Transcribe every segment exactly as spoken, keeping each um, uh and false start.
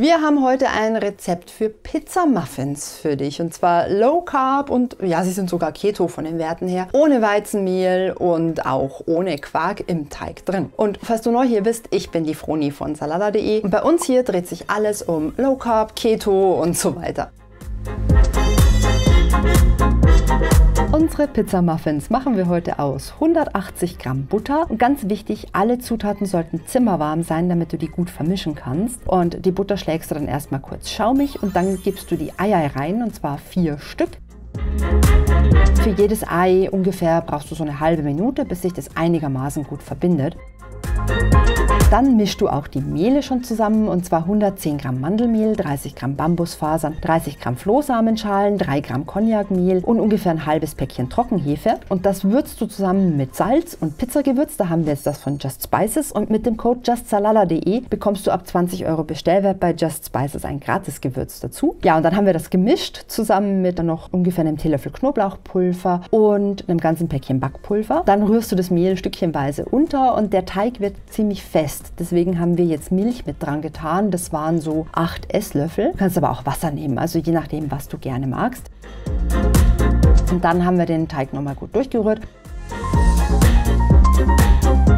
Wir haben heute ein Rezept für Pizzamuffins für dich, und zwar Low Carb und ja, sie sind sogar Keto von den Werten her, ohne Weizenmehl und auch ohne Quark im Teig drin. Und falls du neu hier bist, ich bin die Vroni von Salada punkt de und bei uns hier dreht sich alles um Low Carb, Keto und so weiter. Unsere Pizzamuffins machen wir heute aus hundertachtzig Gramm Butter, und ganz wichtig, alle Zutaten sollten zimmerwarm sein, damit du die gut vermischen kannst. Und die Butter schlägst du dann erstmal kurz schaumig und dann gibst du die Eier rein, und zwar vier Stück. Für jedes Ei ungefähr brauchst du so eine halbe Minute, bis sich das einigermaßen gut verbindet. Dann mischst du auch die Mehle schon zusammen, und zwar hundertzehn Gramm Mandelmehl, dreißig Gramm Bambusfasern, dreißig Gramm Flohsamenschalen, drei Gramm Cognacmehl und ungefähr ein halbes Päckchen Trockenhefe. Und das würzt du zusammen mit Salz und Pizzagewürz, da haben wir jetzt das von Just Spices, und mit dem Code justsalada punkt de bekommst du ab zwanzig Euro Bestellwert bei Just Spices ein gratis Gewürz dazu. Ja, und dann haben wir das gemischt zusammen mit dann noch ungefähr einem Teelöffel Knoblauchpulver und einem ganzen Päckchen Backpulver. Dann rührst du das Mehl stückchenweise unter und der Teig wird ziemlich fest. Deswegen haben wir jetzt Milch mit dran getan. Das waren so acht Esslöffel. Du kannst aber auch Wasser nehmen, also je nachdem, was du gerne magst. Und dann haben wir den Teig nochmal gut durchgerührt.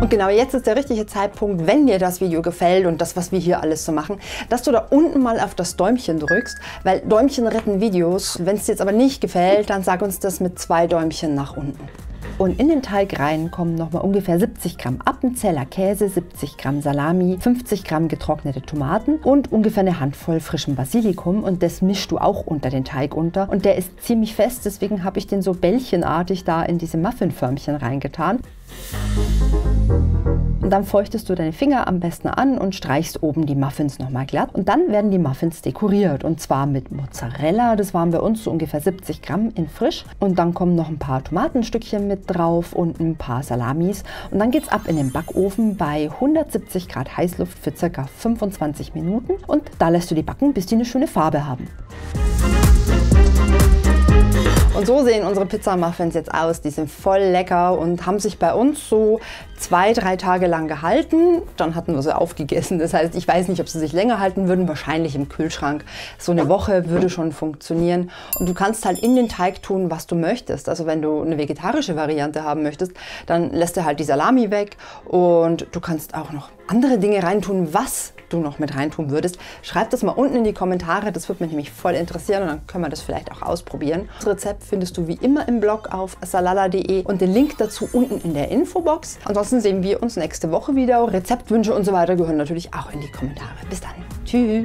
Und genau jetzt ist der richtige Zeitpunkt, wenn dir das Video gefällt und das, was wir hier alles so machen, dass du da unten mal auf das Däumchen drückst, weil Däumchen retten Videos. Wenn es dir jetzt aber nicht gefällt, dann sag uns das mit zwei Däumchen nach unten. Und in den Teig rein kommen nochmal ungefähr siebzig Gramm Appenzeller Käse, siebzig Gramm Salami, fünfzig Gramm getrocknete Tomaten und ungefähr eine Handvoll frischem Basilikum. Und das mischst du auch unter den Teig unter. Und der ist ziemlich fest, deswegen habe ich den so bällchenartig da in diese Muffinförmchen reingetan. Und dann feuchtest du deine Finger am besten an und streichst oben die Muffins nochmal glatt. Und dann werden die Muffins dekoriert, und zwar mit Mozzarella. Das waren bei uns so ungefähr siebzig Gramm in frisch. Und dann kommen noch ein paar Tomatenstückchen mit drauf und ein paar Salamis. Und dann geht's ab in den Backofen bei hundertsiebzig Grad Heißluft für ca. fünfundzwanzig Minuten. Und da lässt du die backen, bis die eine schöne Farbe haben. Und so sehen unsere Pizzamuffins jetzt aus. Die sind voll lecker und haben sich bei uns so zwei, drei Tage lang gehalten. Dann hatten wir sie aufgegessen. Das heißt, ich weiß nicht, ob sie sich länger halten würden. Wahrscheinlich im Kühlschrank. So eine Woche würde schon funktionieren. Und du kannst halt in den Teig tun, was du möchtest. Also wenn du eine vegetarische Variante haben möchtest, dann lässt du halt die Salami weg. Und du kannst auch noch andere Dinge reintun, was du noch mit reintun würdest. Schreib das mal unten in die Kommentare. Das würde mich nämlich voll interessieren. Und dann können wir das vielleicht auch ausprobieren. Das Rezept findest du wie immer im Blog auf salada punkt de und den Link dazu unten in der Infobox. Ansonsten sehen wir uns nächste Woche wieder. Rezeptwünsche und so weiter gehören natürlich auch in die Kommentare. Bis dann. Tschüss.